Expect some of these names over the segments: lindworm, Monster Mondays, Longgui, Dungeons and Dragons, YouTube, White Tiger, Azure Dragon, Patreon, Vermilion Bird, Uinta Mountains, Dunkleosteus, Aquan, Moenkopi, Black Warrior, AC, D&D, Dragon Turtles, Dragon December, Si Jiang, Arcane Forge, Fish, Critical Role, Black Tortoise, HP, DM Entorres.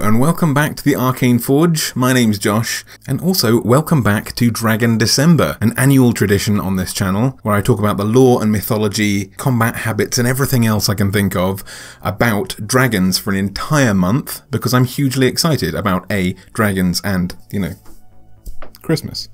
Hello and welcome back to the Arcane Forge, my name's Josh, and also welcome back to Dragon December, an annual tradition on this channel where I talk about the lore and mythology, combat habits and everything else I can think of about dragons for an entire month, because I'm hugely excited about A, dragons and, you know, Christmas.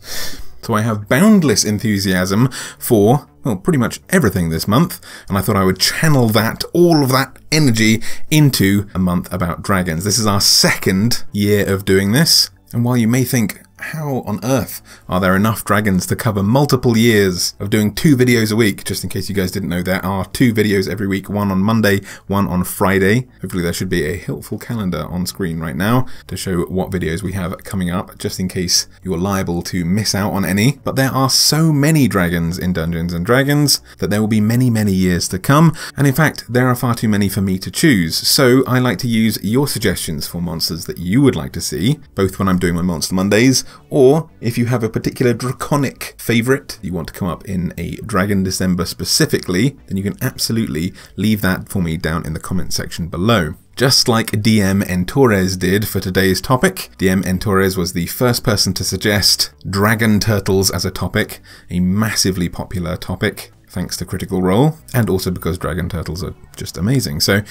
So I have boundless enthusiasm for, well, pretty much everything this month, and I thought I would channel that, all of that energy, into a month about dragons. This is our second year of doing this, and while you may think, how on earth are there enough dragons to cover multiple years of doing 2 videos a week? Just in case you guys didn't know, there are 2 videos every week, one on Monday, one on Friday. Hopefully there should be a helpful calendar on screen right now to show what videos we have coming up, just in case you're liable to miss out on any. But there are so many dragons in Dungeons and Dragons that there will be many, many years to come. And in fact, there are far too many for me to choose. So I like to use your suggestions for monsters that you would like to see, both when I'm doing my Monster Mondays, or if you have a particular draconic favourite you want to come up in a Dragon December specifically, then you can absolutely leave that for me down in the comment section below. Just like DM Entorres did for today's topic, DM Entorres was the first person to suggest Dragon Turtles as a topic, a massively popular topic, thanks to Critical Role, and also because Dragon Turtles are just amazing. So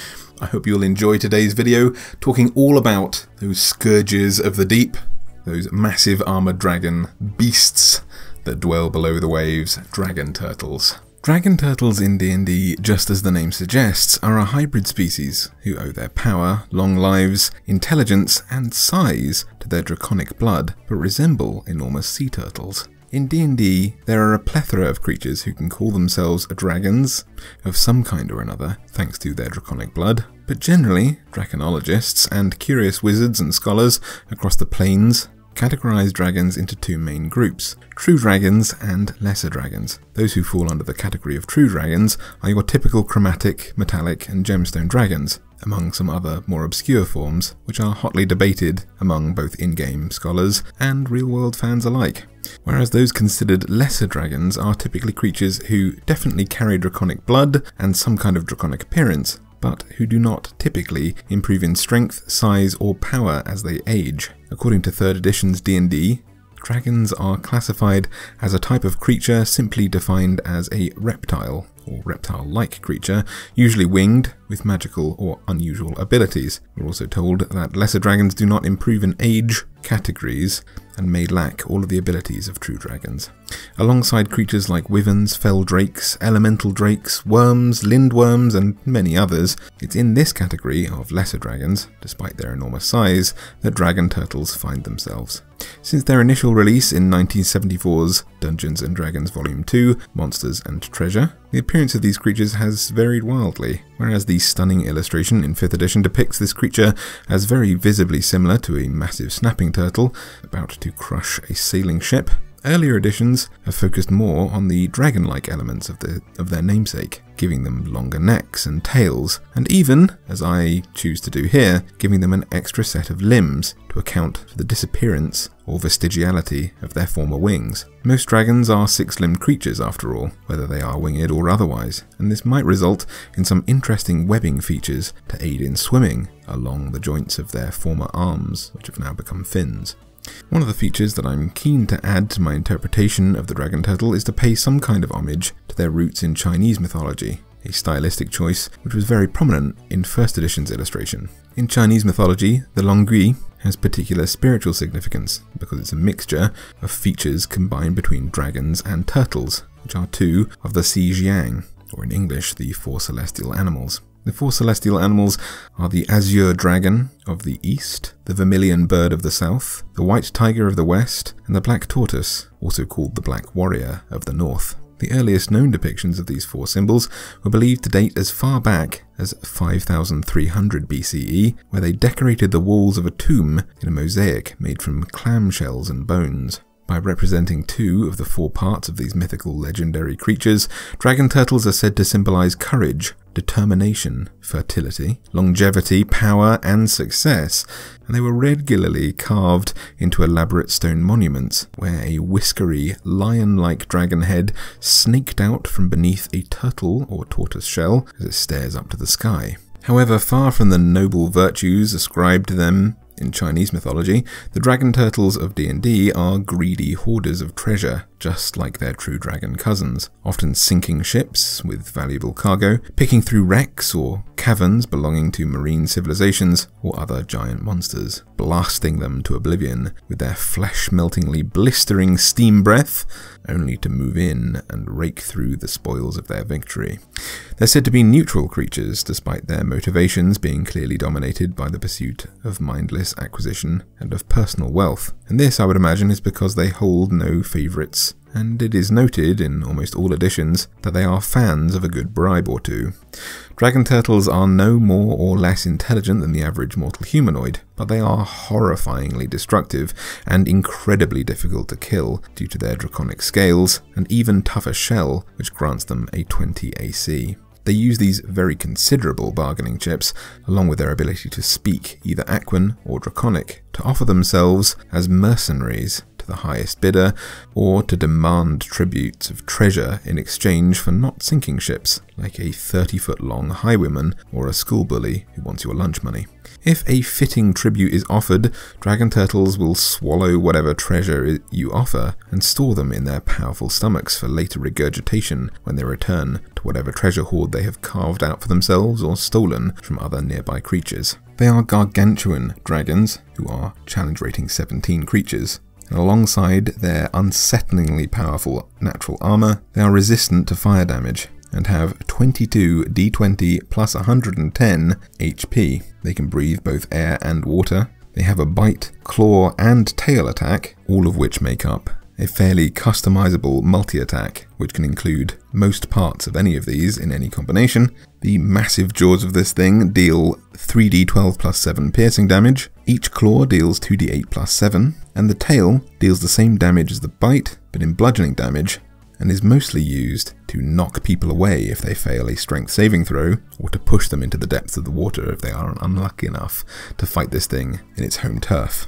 I hope you'll enjoy today's video, talking all about those scourges of the deep, those massive armoured dragon beasts that dwell below the waves, Dragon Turtles. Dragon Turtles in D&D, just as the name suggests, are a hybrid species who owe their power, long lives, intelligence and size to their draconic blood, but resemble enormous sea turtles. In D&D, there are a plethora of creatures who can call themselves dragons of some kind or another, thanks to their draconic blood. But generally, draconologists and curious wizards and scholars across the plains categorize dragons into 2 main groups, true dragons and lesser dragons. Those who fall under the category of true dragons are your typical chromatic, metallic and gemstone dragons, among some other more obscure forms, which are hotly debated among both in-game scholars and real-world fans alike. Whereas those considered lesser dragons are typically creatures who definitely carry draconic blood and some kind of draconic appearance, but who do not typically improve in strength, size or power as they age. According to 3rd edition's D&D, dragons are classified as a type of creature simply defined as a reptile, or reptile-like creature, usually winged, with magical or unusual abilities. We're also told that lesser dragons do not improve in age categories and may lack all of the abilities of true dragons. Alongside creatures like wyverns, fell drakes, elemental drakes, worms, lindworms and many others, it's in this category of lesser dragons, despite their enormous size, that Dragon Turtles find themselves. Since their initial release in 1974's Dungeons and Dragons Volume 2, Monsters and Treasure, the appearance of these creatures has varied wildly. Whereas the stunning illustration in 5th edition depicts this creature as very visibly similar to a massive snapping turtle about to crush a sailing ship, earlier editions have focused more on the dragon-like elements of their namesake, giving them longer necks and tails, and even, as I choose to do here, giving them an extra set of limbs to account for the disappearance or vestigiality of their former wings. Most dragons are 6-limbed creatures after all, whether they are winged or otherwise, and this might result in some interesting webbing features to aid in swimming along the joints of their former arms, which have now become fins. One of the features that I'm keen to add to my interpretation of the Dragon Turtle is to pay some kind of homage to their roots in Chinese mythology, a stylistic choice which was very prominent in 1st edition's illustration. In Chinese mythology, the Longgui has particular spiritual significance because it's a mixture of features combined between dragons and turtles, which are 2 of the Si Jiang, or in English, the 4 celestial animals. The 4 celestial animals are the Azure Dragon of the East, the Vermilion Bird of the South, the White Tiger of the West, and the Black Tortoise, also called the Black Warrior of the North. The earliest known depictions of these 4 symbols were believed to date as far back as 5300 BCE, where they decorated the walls of a tomb in a mosaic made from clamshells and bones. By representing 2 of the 4 parts of these mythical legendary creatures, Dragon Turtles are said to symbolize courage, determination, fertility, longevity, power, and success, and they were regularly carved into elaborate stone monuments, where a whiskery, lion-like dragon head snaked out from beneath a turtle or tortoise shell as it stares up to the sky. However, far from the noble virtues ascribed to them in Chinese mythology, the dragon turtles of D&D are greedy hoarders of treasure, just like their true dragon cousins, often sinking ships with valuable cargo, picking through wrecks or caverns belonging to marine civilizations or other giant monsters, blasting them to oblivion with their flesh-meltingly blistering steam breath, only to move in and rake through the spoils of their victory. They're said to be neutral creatures, despite their motivations being clearly dominated by the pursuit of mindless acquisition and of personal wealth, and this, I would imagine, is because they hold no favourites, and it is noted in almost all editions that they are fans of a good bribe or two. Dragon turtles are no more or less intelligent than the average mortal humanoid, but they are horrifyingly destructive and incredibly difficult to kill due to their draconic scales and even tougher shell, which grants them a 20 AC. They use these very considerable bargaining chips, along with their ability to speak either Aquan or Draconic, to offer themselves as mercenaries to the highest bidder, or to demand tributes of treasure in exchange for not sinking ships, like a 30-foot-long highwayman or a school bully who wants your lunch money. If a fitting tribute is offered, dragon turtles will swallow whatever treasure you offer and store them in their powerful stomachs for later regurgitation when they return to whatever treasure hoard they have carved out for themselves or stolen from other nearby creatures. They are gargantuan dragons, who are challenge rating 17 creatures, and alongside their unsettlingly powerful natural armor, they are resistant to fire damage and have 22 D20 plus 110 HP. They can breathe both air and water. They have a bite, claw, and tail attack, all of which make up a fairly customizable multi-attack, which can include most parts of any of these in any combination. The massive jaws of this thing deal 3d12 plus 7 piercing damage, each claw deals 2d8 plus 7, and the tail deals the same damage as the bite, but in bludgeoning damage, and is mostly used to knock people away if they fail a strength saving throw, or to push them into the depths of the water if they are unlucky enough to fight this thing in its home turf.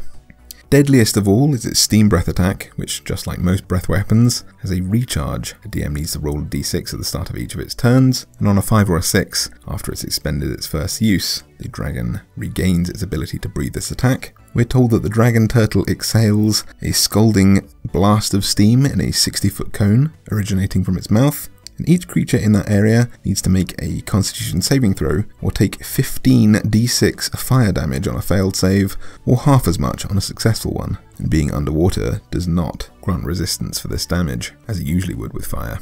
Deadliest of all is its steam breath attack, which, just like most breath weapons, has a recharge. The DM needs to roll a d6 at the start of each of its turns, and on a 5 or a 6, after it's expended its first use, the dragon regains its ability to breathe this attack. We're told that the dragon turtle exhales a scalding blast of steam in a 60-foot cone originating from its mouth, and each creature in that area needs to make a Constitution saving throw or take 15 d6 fire damage on a failed save, or half as much on a successful one, and being underwater does not grant resistance for this damage, as it usually would with fire.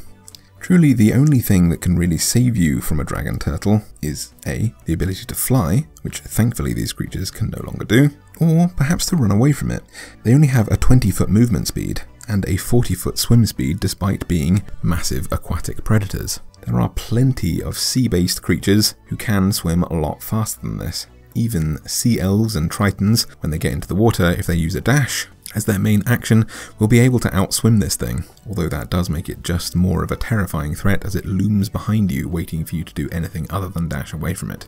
Truly, the only thing that can really save you from a dragon turtle is A, the ability to fly, which thankfully these creatures can no longer do, or perhaps to run away from it. They only have a 20-foot movement speed and a 40-foot swim speed despite being massive aquatic predators. There are plenty of sea-based creatures who can swim a lot faster than this. Even sea elves and tritons, when they get into the water, if they use a dash as their main action, will be able to outswim this thing, although that does make it just more of a terrifying threat as it looms behind you waiting for you to do anything other than dash away from it.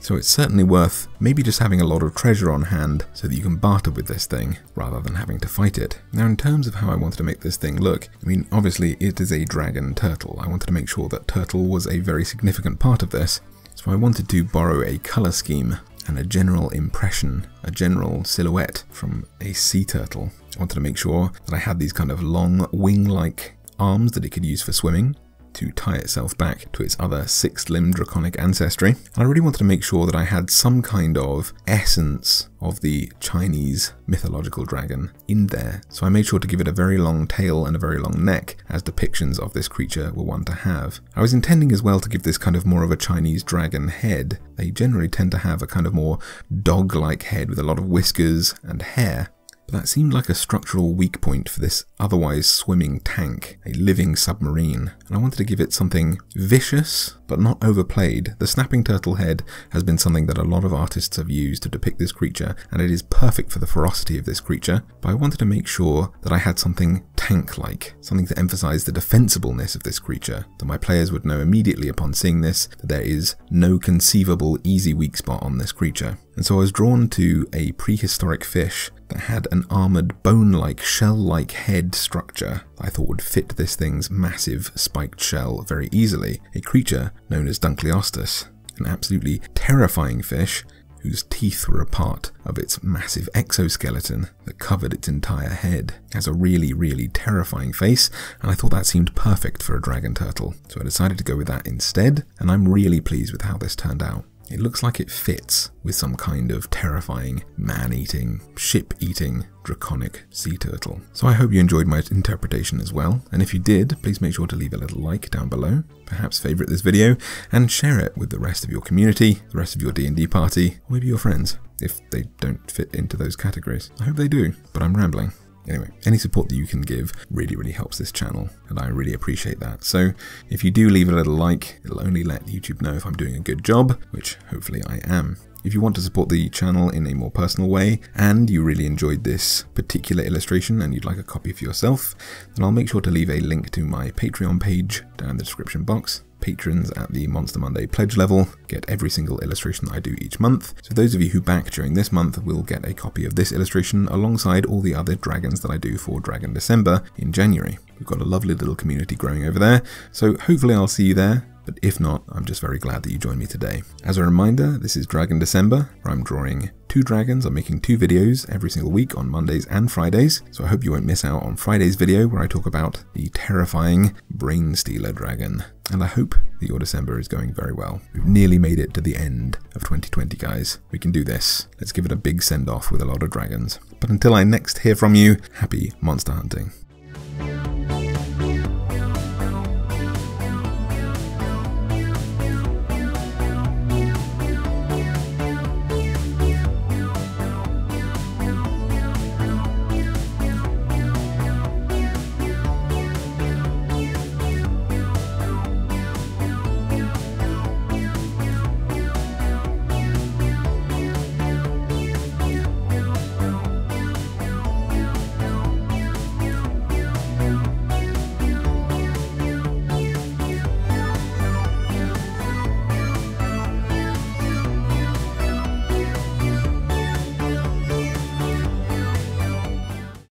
So it's certainly worth maybe just having a lot of treasure on hand so that you can barter with this thing, rather than having to fight it. Now, in terms of how I wanted to make this thing look, I mean, obviously it is a dragon turtle. I wanted to make sure that turtle was a very significant part of this, so I wanted to borrow a colour scheme and a general impression, a general silhouette from a sea turtle. I wanted to make sure that I had these kind of long wing-like arms that it could use for swimming, to tie itself back to its other six-limbed draconic ancestry. And I really wanted to make sure that I had some kind of essence of the Chinese mythological dragon in there, so I made sure to give it a very long tail and a very long neck, as depictions of this creature were one to have. I was intending as well to give this kind of more of a Chinese dragon head. They generally tend to have a kind of more dog-like head with a lot of whiskers and hair. That seemed like a structural weak point for this otherwise swimming tank, a living submarine, and I wanted to give it something vicious, but not overplayed. The snapping turtle head has been something that a lot of artists have used to depict this creature, and it is perfect for the ferocity of this creature, but I wanted to make sure that I had something tank-like, something to emphasize the defensibleness of this creature, that my players would know immediately upon seeing this that there is no conceivable easy weak spot on this creature. And so I was drawn to a prehistoric fish that had an armoured bone-like, shell-like head structure I thought would fit this thing's massive spiked shell very easily, a creature known as Dunkleosteus. an absolutely terrifying fish whose teeth were a part of its massive exoskeleton that covered its entire head. It has a really, really terrifying face, and I thought that seemed perfect for a dragon turtle, so I decided to go with that instead, and I'm really pleased with how this turned out. It looks like it fits with some kind of terrifying, man-eating, ship-eating, draconic sea turtle. So I hope you enjoyed my interpretation as well, and if you did, please make sure to leave a little like down below, perhaps favourite this video, and share it with the rest of your community, the rest of your D&D party, or maybe your friends, if they don't fit into those categories. I hope they do, but I'm rambling. Anyway, any support that you can give really, really helps this channel, and I really appreciate that. So if you do leave a little like, it'll only let YouTube know if I'm doing a good job, which hopefully I am. If you want to support the channel in a more personal way, and you really enjoyed this particular illustration and you'd like a copy for yourself, then I'll make sure to leave a link to my Patreon page down in the description box. Patrons at the Monster Monday pledge level get every single illustration that I do each month, so those of you who back during this month will get a copy of this illustration alongside all the other dragons that I do for Dragon December in January. We've got a lovely little community growing over there, so hopefully I'll see you there, but if not, I'm just very glad that you joined me today. As a reminder, this is Dragon December, where I'm drawing 2 dragons. I'm making 2 videos every single week on Mondays and Fridays, so I hope you won't miss out on Friday's video where I talk about the terrifying Brain Stealer dragon. And I hope that your December is going very well. We've nearly made it to the end of 2020, guys. We can do this. Let's give it a big send-off with a lot of dragons. But until I next hear from you, happy monster hunting.